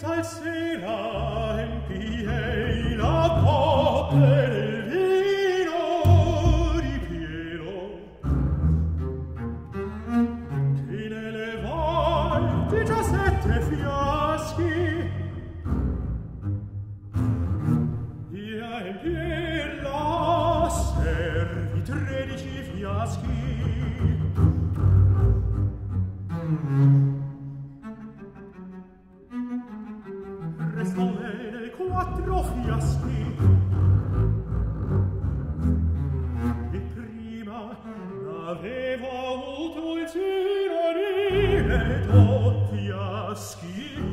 Tal sera in pie la coppe del vino ripieno che nelle vai 17 fiaschi via in pie la servi 13 fiaschi. Restano bene 4 fiaschi e prima avevo avuto il giro di 8 fiaschi.